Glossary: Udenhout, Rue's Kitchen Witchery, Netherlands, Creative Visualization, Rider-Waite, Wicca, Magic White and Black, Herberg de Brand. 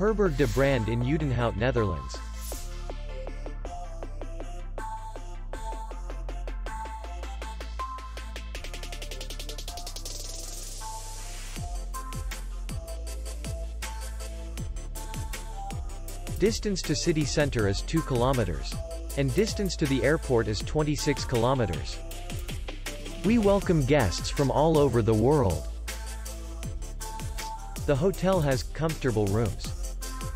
Herberg de Brand in Udenhout, Netherlands. Distance to city center is 2 kilometers. And distance to the airport is 26 kilometers. We welcome guests from all over the world. The hotel has comfortable rooms,